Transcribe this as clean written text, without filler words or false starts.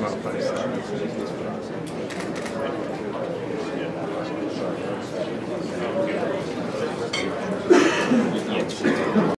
That's not funny.